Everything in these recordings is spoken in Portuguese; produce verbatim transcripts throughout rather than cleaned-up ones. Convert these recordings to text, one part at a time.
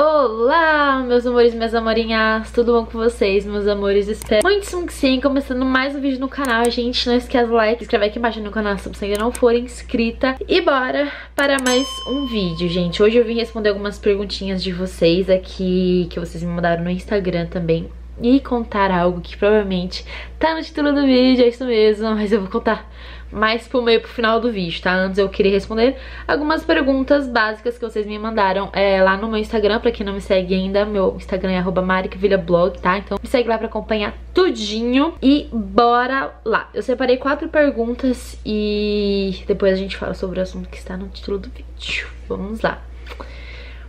Olá, meus amores, minhas amorinhas, tudo bom com vocês, meus amores? Espero muito que sim, começando mais um vídeo no canal. Gente, não esquece o like, se inscrever aqui embaixo no canal se você ainda não for inscrita. E bora para mais um vídeo, gente. Hoje eu vim responder algumas perguntinhas de vocês aqui, que vocês me mandaram no Instagram também, e contar algo que provavelmente tá no título do vídeo, é isso mesmo, mas eu vou contar mais pro meio, pro final do vídeo, tá? Antes eu queria responder algumas perguntas básicas que vocês me mandaram é, lá no meu Instagram. Pra quem não me segue ainda, meu Instagram é arroba Mari Cavilha Blog, tá? Então me segue lá pra acompanhar tudinho. E bora lá! Eu separei quatro perguntas e depois a gente fala sobre o assunto que está no título do vídeo. Vamos lá!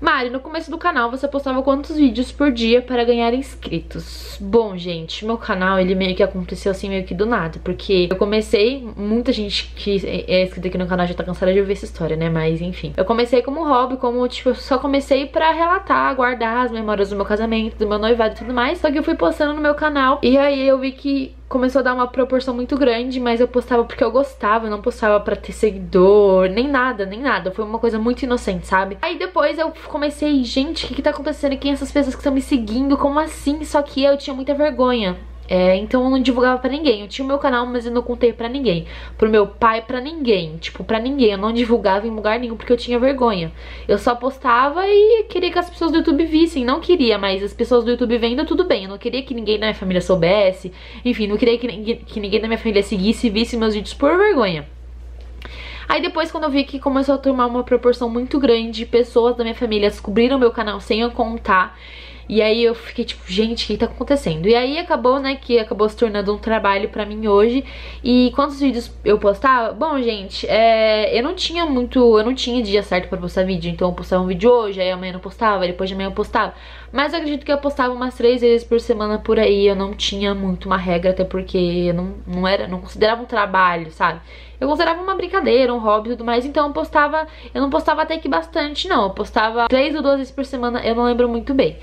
Mari, no começo do canal você postava quantos vídeos por dia para ganhar inscritos? Bom, gente, meu canal, ele meio que aconteceu assim, meio que do nada, porque eu comecei, muita gente que é inscrita aqui no canal já tá cansada de ouvir essa história, né? Mas, enfim, eu comecei como hobby, como, tipo, eu só comecei pra relatar, guardar as memórias do meu casamento, do meu noivado e tudo mais, só que eu fui postando no meu canal, e aí eu vi que começou a dar uma proporção muito grande, mas eu postava porque eu gostava, eu não postava pra ter seguidor, nem nada, nem nada. Foi uma coisa muito inocente, sabe? Aí depois eu comecei, gente, o que que tá acontecendo? Quem essas pessoas que estão me seguindo? Como assim? Só que eu tinha muita vergonha. É, então eu não divulgava pra ninguém. Eu tinha o meu canal, mas eu não contei pra ninguém. Pro meu pai, pra ninguém. Tipo, pra ninguém. Eu não divulgava em lugar nenhum porque eu tinha vergonha. Eu só postava e queria que as pessoas do YouTube vissem. Não queria, mas as pessoas do YouTube vendo, tudo bem. Eu não queria que ninguém da minha família soubesse. Enfim, não queria que ninguém, que ninguém da minha família seguisse e visse meus vídeos por vergonha. Aí depois, quando eu vi que começou a tomar uma proporção muito grande, pessoas da minha família descobriram meu canal sem eu contar. E aí eu fiquei tipo, gente, o que tá acontecendo? E aí acabou, né, que acabou se tornando um trabalho pra mim hoje. E quantos vídeos eu postava? Bom, gente, é, eu não tinha muito, eu não tinha dia certo pra postar vídeo. Então eu postava um vídeo hoje, aí amanhã eu não postava, depois de amanhã eu postava. Mas eu acredito que eu postava umas três vezes por semana por aí. Eu não tinha muito uma regra, até porque eu não, não, era, não considerava um trabalho, sabe? Eu considerava uma brincadeira, um hobby e tudo mais. Então eu postava, eu não postava até que bastante, não. Eu postava três ou duas vezes por semana, eu não lembro muito bem.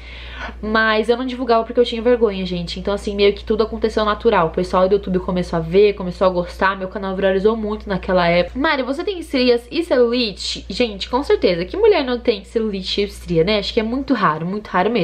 Mas eu não divulgava porque eu tinha vergonha, gente. Então assim, meio que tudo aconteceu natural. O pessoal do YouTube começou a ver, começou a gostar. Meu canal viralizou muito naquela época. Mari, você tem estrias e celulite? Gente, com certeza, que mulher não tem celulite e estria, né? Acho que é muito raro, muito raro mesmo.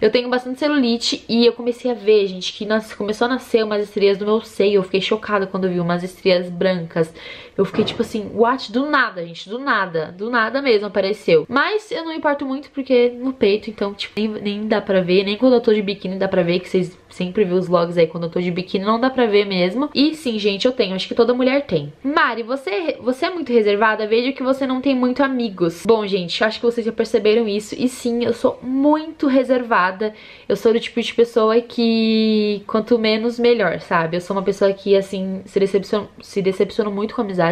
Eu tenho bastante celulite e eu comecei a ver, gente, que nas... começou a nascer umas estrias no meu seio. Eu fiquei chocada quando eu vi umas estrias brancas. Eu fiquei tipo assim, what? Do nada, gente, do nada, do nada mesmo apareceu. Mas eu não importo muito porque no peito, então tipo, nem, nem dá pra ver, nem quando eu tô de biquíni dá pra ver, que vocês sempre vê os vlogs aí quando eu tô de biquíni, não dá pra ver mesmo. E sim, gente, eu tenho, acho que toda mulher tem. Mari, você, você é muito reservada? Vejo que você não tem muito amigos. Bom, gente, acho que vocês já perceberam isso. E sim, eu sou muito reservada. Eu sou do tipo de pessoa que quanto menos, melhor, sabe? Eu sou uma pessoa que, assim, se decepciono, se decepciono muito com amizades.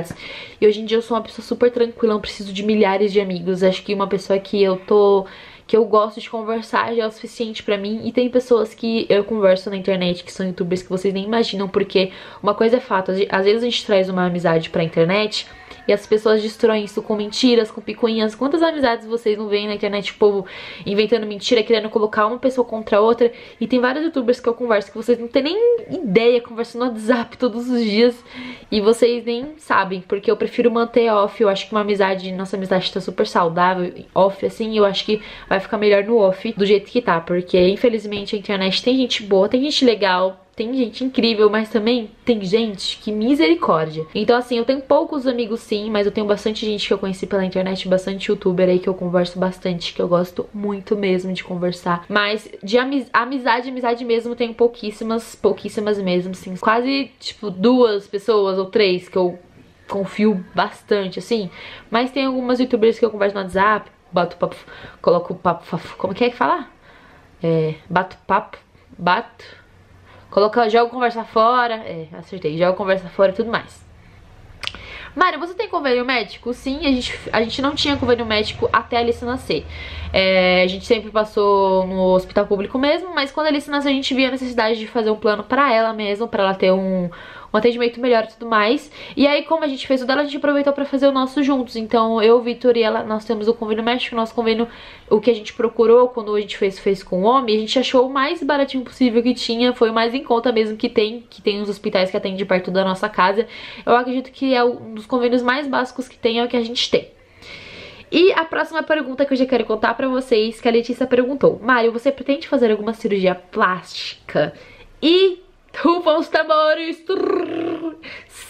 E hoje em dia eu sou uma pessoa super tranquila, não preciso de milhares de amigos. Acho que uma pessoa que eu tô... que eu gosto de conversar já é o suficiente pra mim. E tem pessoas que eu converso na internet, que são youtubers, que vocês nem imaginam, porque uma coisa é fato, às vezes a gente traz uma amizade pra internet e as pessoas destroem isso com mentiras, com picuinhas. Quantas amizades vocês não veem na internet, o povo inventando mentira, querendo colocar uma pessoa contra a outra? E tem vários youtubers que eu converso que vocês não têm nem ideia, conversando no WhatsApp todos os dias, e vocês nem sabem, porque eu prefiro manter off. Eu acho que uma amizade, nossa amizade tá super saudável, off assim, eu acho que vai ficar melhor no off do jeito que tá, porque infelizmente a internet tem gente boa, tem gente legal, tem gente incrível, mas também tem gente que misericórdia. Então assim, eu tenho poucos amigos sim, mas eu tenho bastante gente que eu conheci pela internet, bastante youtuber aí que eu converso bastante, que eu gosto muito mesmo de conversar. Mas de amiz amizade, amizade mesmo, tenho pouquíssimas, pouquíssimas mesmo, sim. Quase, tipo, duas pessoas ou três que eu confio bastante, assim. Mas tem algumas youtubers que eu converso no WhatsApp, bato papo, coloco o papo, como que é que fala? É, bato papo, bato... Coloca, joga conversa fora, é, acertei, joga conversa fora e tudo mais. Mari, você tem convênio médico? Sim, a gente, a gente não tinha convênio médico até a Alissa nascer. É, a gente sempre passou no hospital público mesmo, mas quando a Alissa nasceu a gente via a necessidade de fazer um plano pra ela mesmo, pra ela ter um... um atendimento melhor e tudo mais. E aí, como a gente fez o dela, a gente aproveitou pra fazer o nosso juntos. Então, eu, Vitor e ela, nós temos o convênio médico. Nosso convênio, o que a gente procurou quando a gente fez, fez com o homem, a gente achou o mais baratinho possível que tinha. Foi o mais em conta mesmo que tem, que tem uns hospitais que atendem perto da nossa casa. Eu acredito que é um dos convênios mais básicos que tem, é o que a gente tem. E a próxima pergunta que eu já quero contar pra vocês, que a Letícia perguntou: Mário, você pretende fazer alguma cirurgia plástica? E rufam os tambores!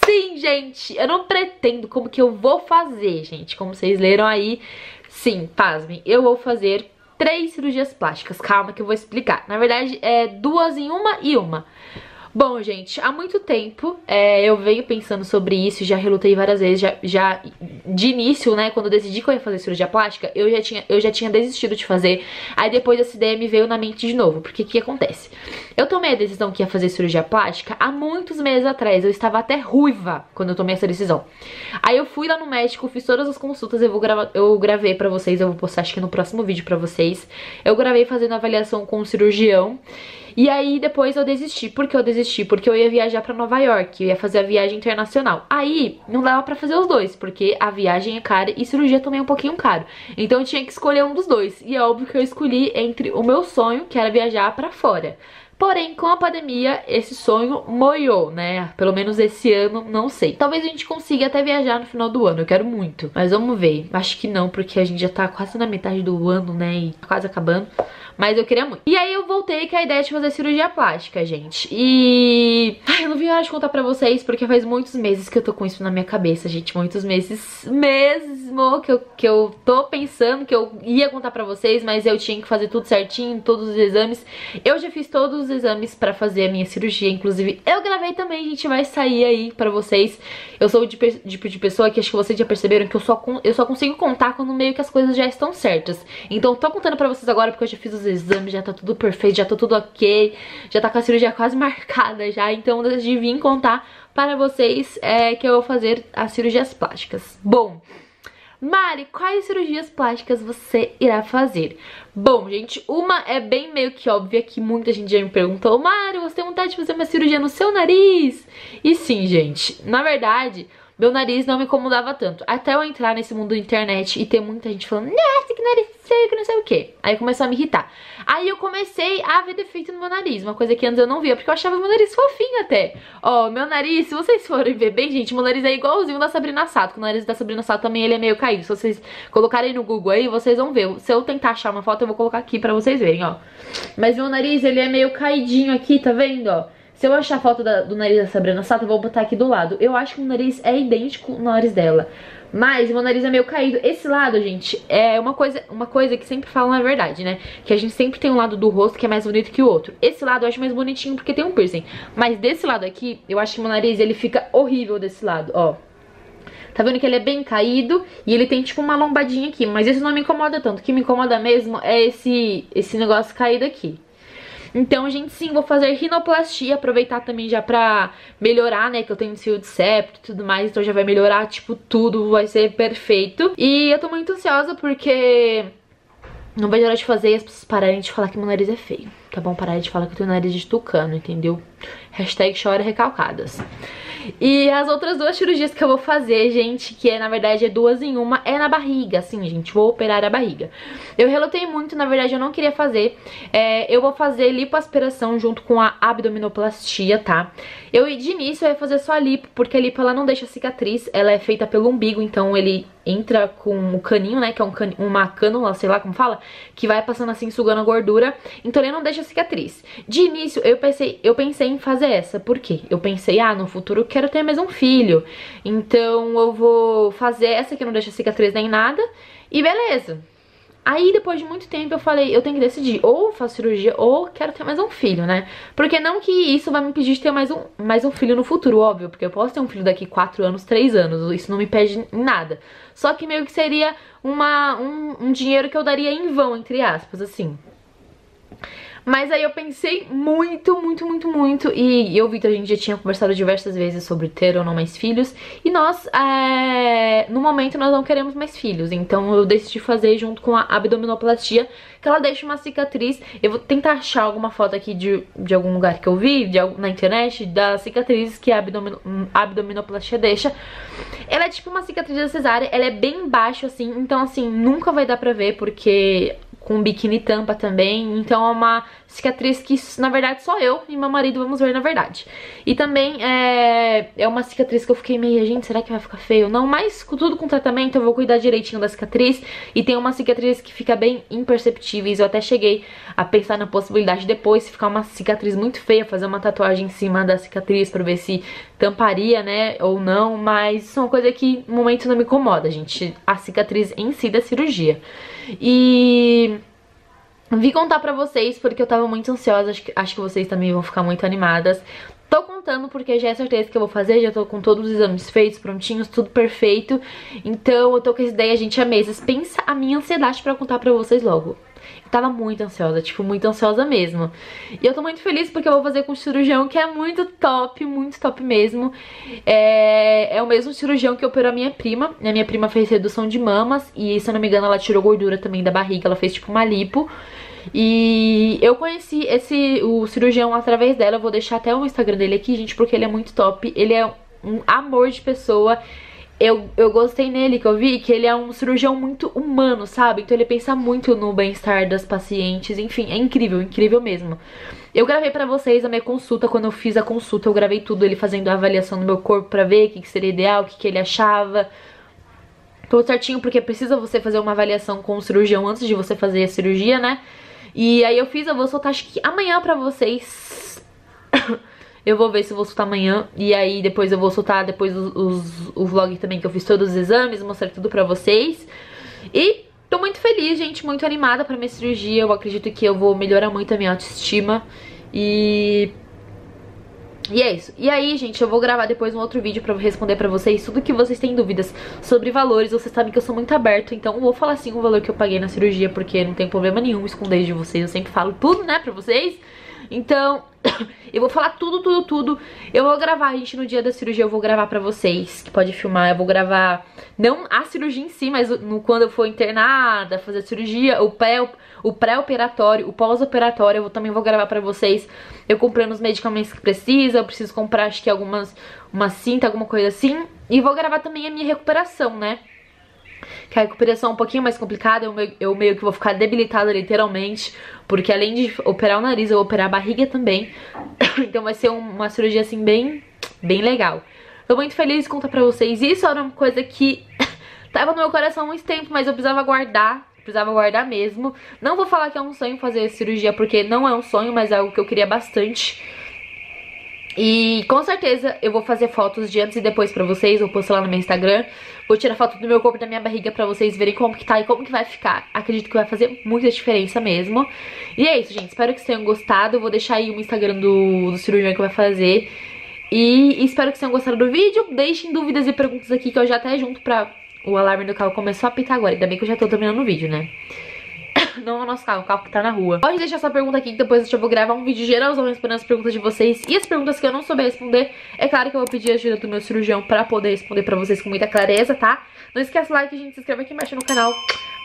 Sim, gente! Eu não pretendo, como que eu vou fazer, gente? Como vocês leram aí, sim, pasmem, eu vou fazer três cirurgias plásticas. Calma que eu vou explicar. Na verdade, é duas em uma e uma. Bom, gente, há muito tempo é, eu venho pensando sobre isso, já relutei várias vezes, já, já de início, né, quando eu decidi que eu ia fazer cirurgia plástica, eu já, tinha, eu já tinha desistido de fazer, aí depois essa ideia me veio na mente de novo, porque o que acontece? Eu tomei a decisão que ia fazer cirurgia plástica há muitos meses atrás, eu estava até ruiva quando eu tomei essa decisão. Aí eu fui lá no México, fiz todas as consultas, eu, vou grava, eu gravei pra vocês, eu vou postar acho que no próximo vídeo pra vocês, eu gravei fazendo avaliação com o cirurgião. E aí depois eu desisti. Por que eu desisti? Porque eu ia viajar pra Nova York, eu ia fazer a viagem internacional. Aí não dava pra fazer os dois, porque a viagem é cara e cirurgia também é um pouquinho caro. Então eu tinha que escolher um dos dois. E é óbvio que eu escolhi entre o meu sonho, que era viajar pra fora. Porém, com a pandemia, esse sonho moiou, né? Pelo menos esse ano, não sei. Talvez a gente consiga até viajar no final do ano, eu quero muito. Mas vamos ver. Acho que não, porque a gente já tá quase na metade do ano, né? E tá quase acabando. Mas eu queria muito. E aí eu voltei com a ideia de fazer cirurgia plástica, gente. E... ai, eu não vim hora de contar pra vocês, porque faz muitos meses que eu tô com isso na minha cabeça, gente. Muitos meses mesmo que eu, que eu tô pensando que eu ia contar pra vocês, mas eu tinha que fazer tudo certinho, todos os exames. Eu já fiz todos os exames pra fazer a minha cirurgia. Inclusive, eu gravei também, gente, vai sair aí pra vocês. Eu sou o tipo de pessoa que acho que vocês já perceberam que eu só, con eu só consigo contar quando meio que as coisas já estão certas. Então, tô contando pra vocês agora, porque eu já fiz os exames, já tá tudo perfeito, já tô tudo ok, já tá com a cirurgia quase marcada já, então eu decidi vir contar para vocês é, que eu vou fazer as cirurgias plásticas. Bom, Mari, quais cirurgias plásticas você irá fazer? Bom, gente, uma é bem meio que óbvia, que muita gente já me perguntou: Mari, você tem vontade de fazer uma cirurgia no seu nariz? E sim, gente, na verdade... meu nariz não me incomodava tanto, até eu entrar nesse mundo da internet e ter muita gente falando: nossa, que nariz seco, não sei o que. Aí começou a me irritar. Aí eu comecei a ver defeito no meu nariz, uma coisa que antes eu não via, porque eu achava meu nariz fofinho até. Ó, oh, meu nariz, se vocês forem ver bem, gente, meu nariz é igualzinho da Sabrina Sato, que o nariz da Sabrina Sato também ele é meio caído. Se vocês colocarem no Google aí, vocês vão ver. Se eu tentar achar uma foto, eu vou colocar aqui pra vocês verem, ó. Mas meu nariz, ele é meio caidinho aqui, tá vendo, ó? Se eu achar a foto da, do nariz da Sabrina Sato, eu vou botar aqui do lado. Eu acho que o nariz é idêntico ao nariz dela, mas meu nariz é meio caído. Esse lado, gente, é uma coisa, uma coisa que sempre falam, na verdade, né? Que a gente sempre tem um lado do rosto que é mais bonito que o outro. Esse lado eu acho mais bonitinho porque tem um piercing, mas desse lado aqui, eu acho que meu nariz, ele fica horrível desse lado, ó. Tá vendo que ele é bem caído e ele tem tipo uma lombadinha aqui, mas isso não me incomoda tanto. O que me incomoda mesmo é esse, esse negócio caído aqui. Então, gente, sim, vou fazer rinoplastia, aproveitar também já pra melhorar, né, que eu tenho ciúme de septo e tudo mais, então já vai melhorar, tipo, tudo, vai ser perfeito. E eu tô muito ansiosa porque não vai hora de fazer e as pessoas pararem de falar que meu nariz é feio, tá bom? Pararem de falar que eu tenho nariz de tucano, entendeu? Hashtag chora recalcadas. E as outras duas cirurgias que eu vou fazer, gente, que é, na verdade, é duas em uma, é na barriga, assim, gente, vou operar a barriga. Eu relutei muito, na verdade, eu não queria fazer, é, eu vou fazer lipoaspiração junto com a abdominoplastia, tá? Eu, de início, eu ia fazer só a lipo, porque a lipo, ela não deixa cicatriz, ela é feita pelo umbigo, então ele entra com o caninho, né, que é um can... uma cânula, sei lá como fala, que vai passando assim, sugando a gordura, então ele não deixa cicatriz. De início, eu pensei, eu pensei em fazer essa, por quê? Eu pensei, ah, no futuro... quero ter mais um filho, então eu vou fazer essa que não deixa cicatriz nem nada, e beleza. Aí depois de muito tempo eu falei, eu tenho que decidir, ou faço cirurgia ou quero ter mais um filho, né? Porque não que isso vai me impedir de ter mais um, mais um filho no futuro, óbvio, porque eu posso ter um filho daqui quatro anos, três anos, isso não me impede em nada. Só que meio que seria uma, um, um dinheiro que eu daria em vão, entre aspas, assim. Mas aí eu pensei muito, muito, muito, muito, e eu e o Vitor, a gente já tinha conversado diversas vezes sobre ter ou não mais filhos, e nós, é... no momento, nós não queremos mais filhos, então eu decidi fazer junto com a abdominoplastia, que ela deixa uma cicatriz. Eu vou tentar achar alguma foto aqui de, de algum lugar que eu vi, de, na internet, das cicatrizes que a abdomino, abdominoplastia deixa. Ela é tipo uma cicatriz da cesárea, ela é bem embaixo, assim, então, assim, nunca vai dar pra ver, porque... com biquíni tampa também, então é uma cicatriz que, na verdade, só eu e meu marido vamos ver, na verdade. E também é, é uma cicatriz que eu fiquei meio, gente, será que vai ficar feio? Não, mas tudo com tratamento eu vou cuidar direitinho da cicatriz, e tem uma cicatriz que fica bem imperceptíveis. Eu até cheguei a pensar na possibilidade depois, se ficar uma cicatriz muito feia, fazer uma tatuagem em cima da cicatriz pra ver se tamparia, né, ou não, mas isso é uma coisa que no momento não me incomoda, gente, a cicatriz em si da cirurgia. E vim contar pra vocês porque eu tava muito ansiosa, acho que, acho que vocês também vão ficar muito animadas. Tô contando porque já é certeza que eu vou fazer, já tô com todos os exames feitos, prontinhos, tudo perfeito. Então eu tô com essa ideia, gente, há meses. Pensa a minha ansiedade pra contar pra vocês logo. Eu tava muito ansiosa, tipo, muito ansiosa mesmo. E eu tô muito feliz porque eu vou fazer com um cirurgião que é muito top, muito top mesmo. É, é o mesmo cirurgião que operou a minha prima. A minha prima fez redução de mamas e, se eu não me engano, ela tirou gordura também da barriga. Ela fez tipo uma lipo. E eu conheci esse, o cirurgião através dela. Eu vou deixar até o Instagram dele aqui, gente, porque ele é muito top. Ele é um amor de pessoa. Eu, eu gostei nele, que eu vi que ele é um cirurgião muito humano, sabe? Então ele pensa muito no bem-estar das pacientes. Enfim, é incrível, incrível mesmo. Eu gravei pra vocês a minha consulta. Quando eu fiz a consulta, eu gravei tudo. Ele fazendo a avaliação do meu corpo pra ver o que, que seria ideal, o que, que ele achava. Tudo certinho, porque precisa você fazer uma avaliação com o cirurgião antes de você fazer a cirurgia, né? E aí eu fiz, eu vou soltar acho que amanhã pra vocês. Eu vou ver se eu vou soltar amanhã. E aí depois eu vou soltar depois os, os, o vlog também que eu fiz todos os exames, mostrar tudo pra vocês. E tô muito feliz, gente, muito animada pra minha cirurgia. Eu acredito que eu vou melhorar muito a minha autoestima. E... E é isso. E aí, gente, eu vou gravar depois um outro vídeo pra responder pra vocês tudo que vocês têm dúvidas sobre valores. Vocês sabem que eu sou muito aberta, então eu vou falar sim o valor que eu paguei na cirurgia, porque não tem problema nenhum esconder de vocês. Eu sempre falo tudo, né, pra vocês. Então, eu vou falar tudo, tudo, tudo. Eu vou gravar, gente, no dia da cirurgia eu vou gravar pra vocês, que pode filmar. Eu vou gravar, não a cirurgia em si, mas no, quando eu for internada, fazer a cirurgia, o pé, o pré-operatório, o pós-operatório. Eu também vou gravar pra vocês, eu comprando os medicamentos que precisa. Eu preciso comprar, acho que algumas, uma cinta, alguma coisa assim. E vou gravar também a minha recuperação, né? Que a recuperação é um pouquinho mais complicada, eu meio, eu meio que vou ficar debilitada literalmente, porque além de operar o nariz, eu vou operar a barriga também. Então vai ser uma cirurgia assim bem, bem legal. Tô muito feliz de contar pra vocês. Isso era uma coisa que tava no meu coração há muito tempo, mas eu precisava guardar. Precisava guardar mesmo. Não vou falar que é um sonho fazer cirurgia, porque não é um sonho, mas é algo que eu queria bastante. E com certeza eu vou fazer fotos de antes e depois pra vocês, vou postar lá no meu Instagram. Vou tirar foto do meu corpo e da minha barriga pra vocês verem como que tá e como que vai ficar. Acredito que vai fazer muita diferença mesmo. E é isso, gente, espero que vocês tenham gostado. Vou deixar aí o Instagram do, do cirurgião que vai fazer. E espero que vocês tenham gostado do vídeo. Deixem dúvidas e perguntas aqui que eu já até junto pra... O alarme do carro começou a apitar agora, ainda bem que eu já tô terminando o vídeo, né? Não o nosso carro, o carro que tá na rua. Pode deixar sua pergunta aqui que depois eu vou gravar um vídeo geralzão respondendo as perguntas de vocês. E as perguntas que eu não souber responder, é claro que eu vou pedir a ajuda do meu cirurgião pra poder responder pra vocês com muita clareza, tá? Não esquece o like, gente, se inscreve aqui embaixo no canal.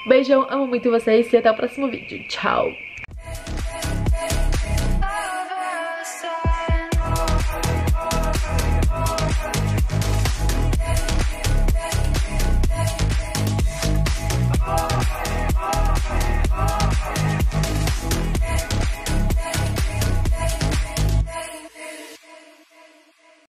Beijão, amo muito vocês e até o próximo vídeo. Tchau!